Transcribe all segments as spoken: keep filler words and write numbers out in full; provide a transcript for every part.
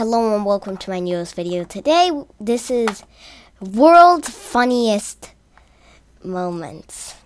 Hello and welcome to my newest video. Today, this is World's Funniest Moments.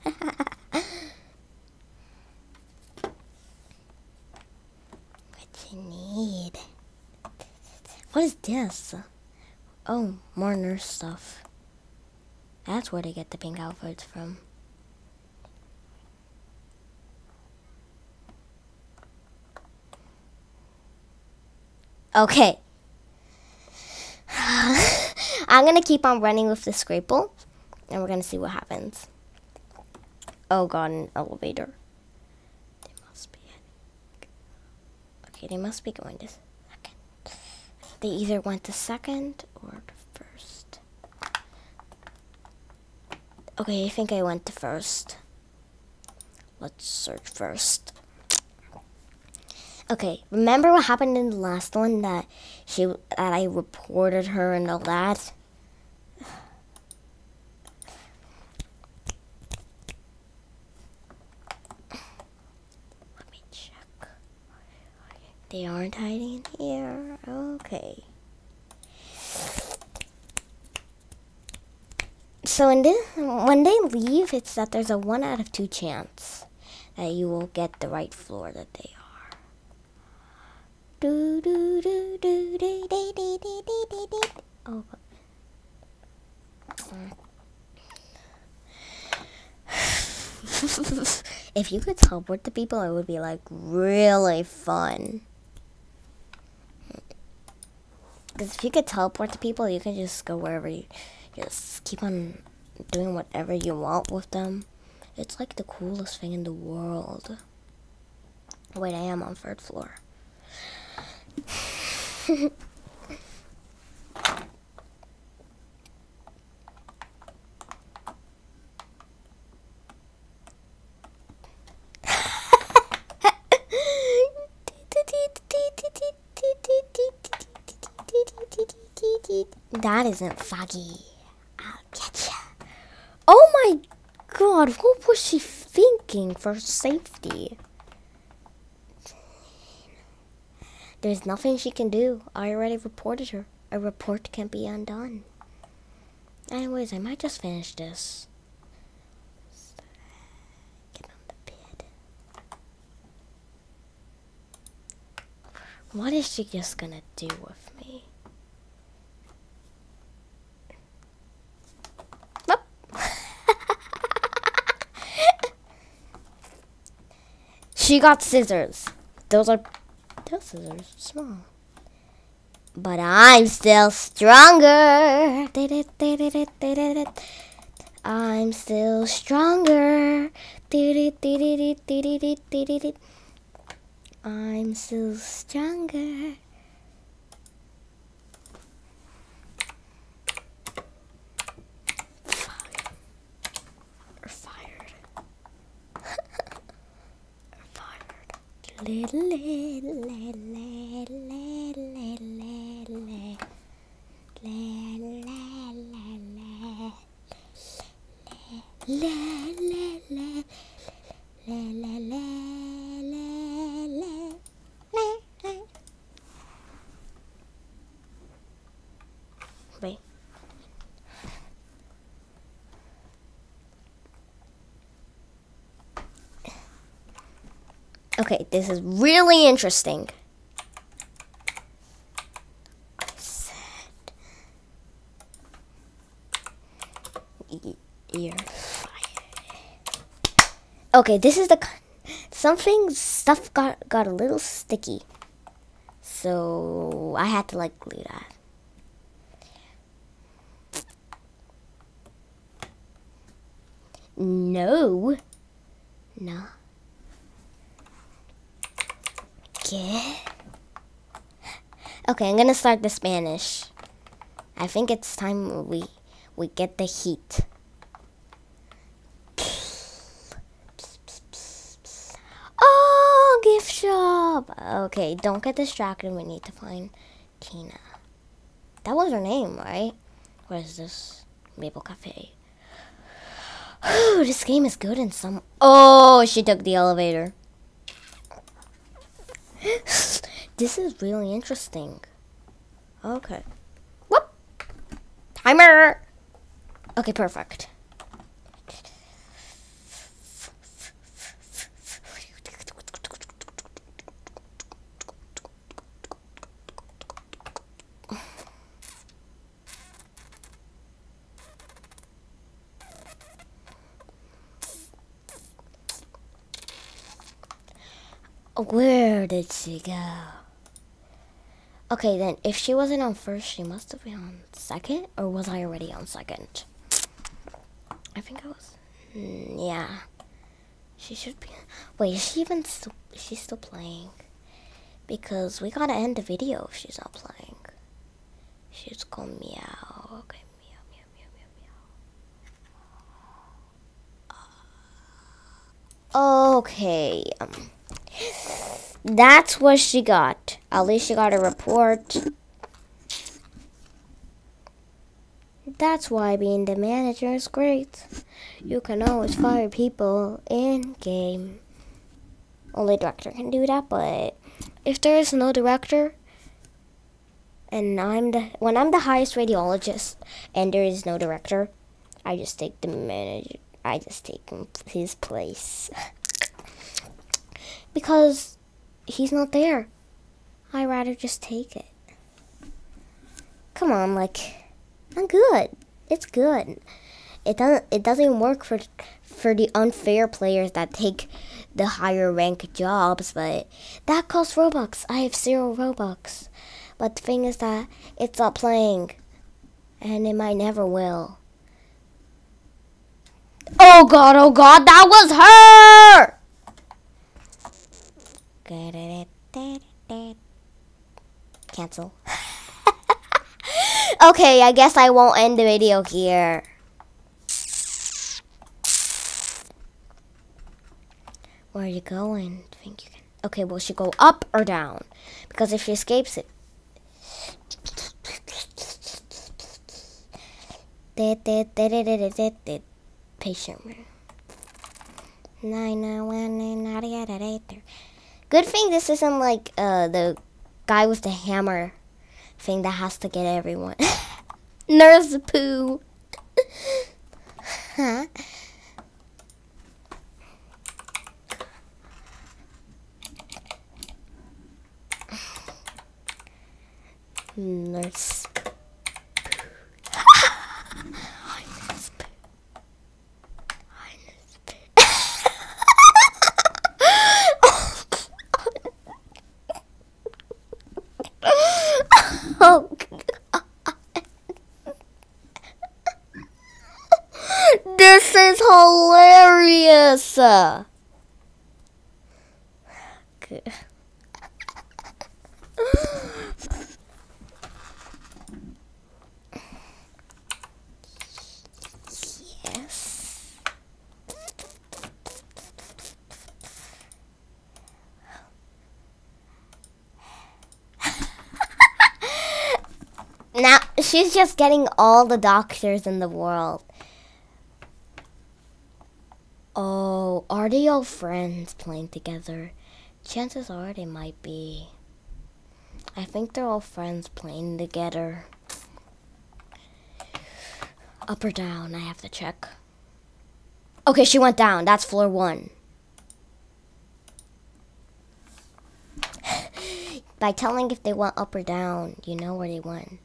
What you need? What is this? Oh, more nurse stuff. That's where they get the pink outfits from. Okay. I'm going to keep on running with the scraple, and we're going to see what happens. Oh, God, an elevator. They must be... Okay, they must be going to second. They either went to second or to first. Okay, I think I went to first. Let's search first. Okay, remember what happened in the last one that she that I reported her and all that? Let me check. They aren't hiding in here. Okay. So in this, when they leave, it's that there's a one out of two chance that you will get the right floor that they are. Do do do do do do do do do do. Oh. If you could teleport to people, it would be like really fun. Because if you could teleport to people, you can just go wherever you, you just keep on doing whatever you want with them. It's like the coolest thing in the world. Wait, I am on third floor. That isn't foggy. I'll get ya. Oh my God, what was she thinking for safety? There's nothing she can do. I already reported her. A report can't be undone. Anyways, I might just finish this. Get on the bed. What is she just gonna do with me? Nope. She got scissors. Those are... Those scissors are small. But I'm still stronger. I'm still stronger. I'm still stronger. We're fired. We're fired. Little, little, little. Wait. Okay, this is really interesting. I said you're fired. Okay, this is the something stuff got got a little sticky, so I had to like glue that. No. No. Okay. Okay, I'm gonna start the Spanish. I think it's time we we get the heat. Oh, gift shop. Okay, don't get distracted. We need to find Tina. That was her name, right? What is this? Maple Cafe. Oh, this game is good in some... Oh, she took the elevator. This is really interesting. Okay. Whoop! Timer! Okay, perfect. Where did she go? Okay, then, if she wasn't on first, she must have been on second? Or was I already on second? I think I was... Mm, yeah. She should be... Wait, is she even... St she's still playing? Because we gotta end the video if she's not playing. She's called meow. Okay, meow, meow, meow, meow, meow. Uh, okay, um... that's what she got. At least she got a report. That's why being the manager is great. You can always fire people in game. Only director can do that, but if there is no director, and I'm the when I'm the highest radiologist and there is no director, I just take the manager. I just take his place. Because he's not there. I'd rather just take it. Come on, like, I'm good. It's good. It doesn't it doesn't work for for the unfair players that take the higher rank jobs, but that costs Robux. I have zero Robux. But the thing is that it's not playing. And it might never will. Oh god, oh god, that was her! Cancel. Okay, I guess I won't end the video here. Where are you going? I think you can. Okay, will she go up or down? Because if she escapes it. Patient. Good thing this isn't like uh, the guy with the hammer thing that has to get everyone. Nurse poo. Huh? Nurse poo. I nurse poo. I nurse poo. Oh, this is hilarious. Uh, yes. Now, she's just getting all the doctors in the world. Oh, are they all friends playing together? Chances are they might be. I think they're all friends playing together. Up or down, I have to check. Okay, she went down. That's floor one. By telling if they went up or down, you know where they went.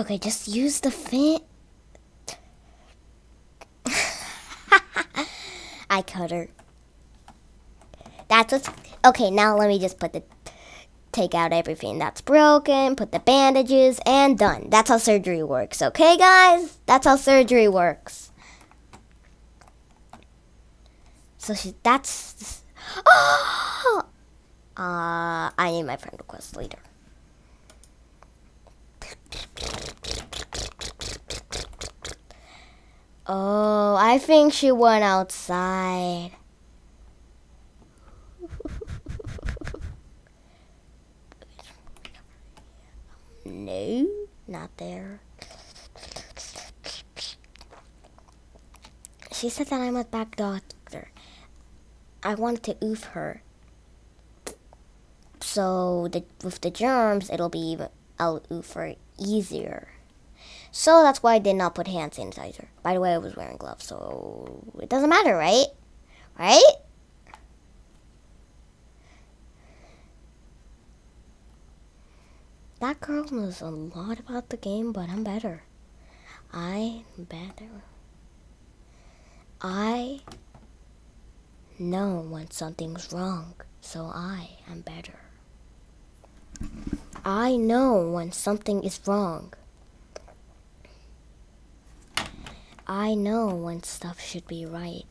Okay, just use the fan. I cut her. That's what's... Okay, now let me just put the... Take out everything that's broken, put the bandages, and done. That's how surgery works, okay, guys? That's how surgery works. So she... That's... Oh! Uh, I need my friend request later. Oh, I think she went outside. No, not there. She said that I'm a bad doctor. I wanted to oof her. So the, with the germs, it'll be I'll oof her easier. So that's why I did not put hand sanitizer. By the way, I was wearing gloves, so it doesn't matter, right? Right? That girl knows a lot about the game, but I'm better. I'm better. I know when something's wrong, so I am better. I know when something is wrong. I know when stuff should be right.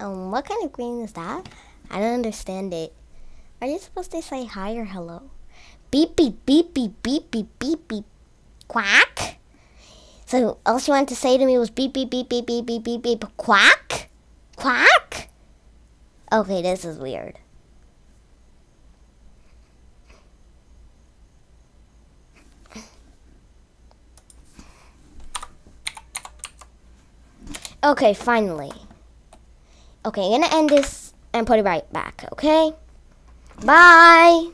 Um, what kind of green is that? I don't understand it. Are you supposed to say hi or hello? Beep, beep, beep, beep, beep, beep, beep, beep, quack? So all she wanted to say to me was beep, beep, beep, beep, beep, beep, beep, beep, quack? Quack? Okay, this is weird. Okay, finally. Okay, I'm gonna end this and put it right back, okay? Bye!